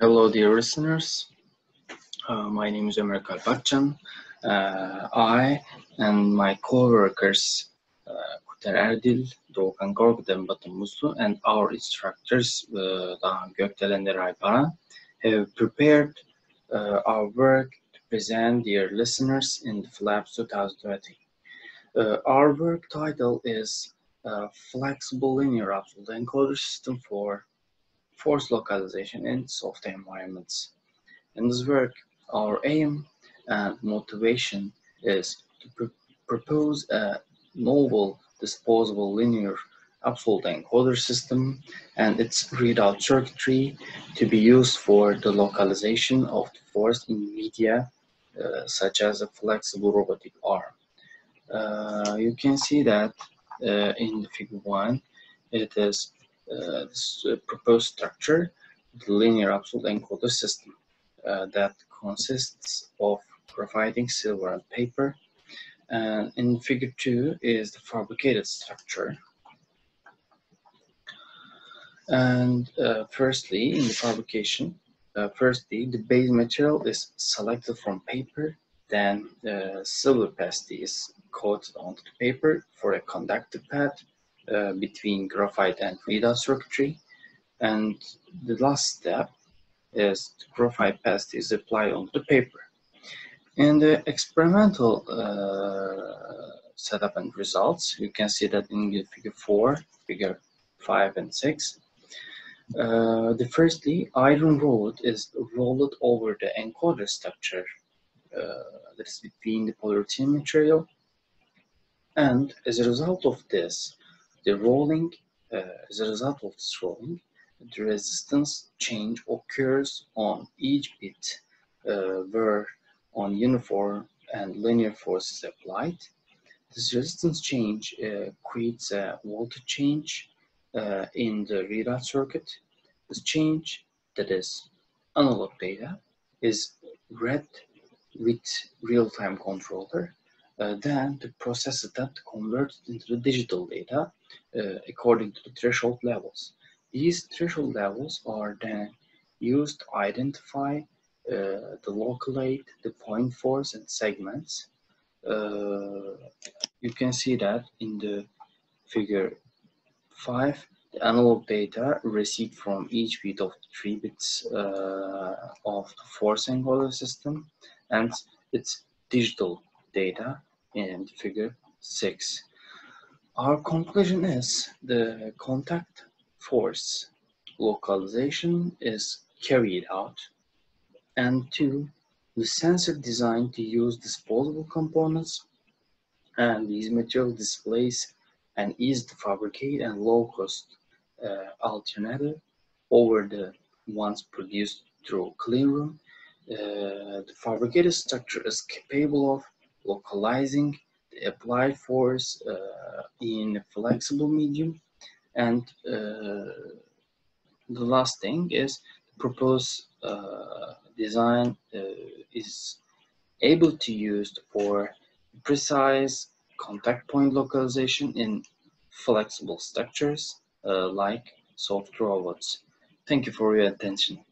Hello, dear listeners. My name is Ömer Akcan. I and my co-workers, Kuter Erdil, Dogukan Korkut, and Batin Muslu, and our instructors, Daghan Gökdel and Eray Baran, have prepared our work to present dear listeners in the FLAPS 2020. Our work title is Flexible Linear Absolute Encoder System for Force Localization in Soft Environments. In this work, our aim and motivation is to propose a novel disposable linear absolute encoder system and its readout circuitry to be used for the localization of the force in media such as a flexible robotic arm. You can see that in figure 1, it is this proposed structure, the linear absolute encoder system that consists of providing silver and paper. And in figure 2 is the fabricated structure. And firstly, in the fabrication, the base material is selected from paper, then silver paste is coated onto the paper for a conductive pad between graphite and readout circuitry. And the last step is the graphite paste is applied onto the paper. In the experimental setup and results, you can see that in figure 4, figure 5 and 6, firstly, iron rod is rolled over the encoder structure that is between the polyurethane material. And as a result of this, as a result of this rolling, the resistance change occurs on each bit where on uniform and linear force is applied. This resistance change creates a voltage change in the readout circuit. This change, that is analog data, is read with real-time controller. Then the process is then converted into the digital data according to the threshold levels. These threshold levels are then used to identify the localate, the point force, and segments. You can see that in the figure 5, the analog data received from each bit of 3 bits of the force encoder system, and its digital data in figure 6. Our conclusion is the contact force localization is carried out, and 2, the sensor designed to use disposable components, and these material displays an easy to fabricate and low-cost alternative over the ones produced through cleanroom. The fabricated structure is capable of localizing the applied force in a flexible medium. And the last thing is the proposed design is able to use for precise contact point localization in flexible structures like soft robots. Thank you for your attention.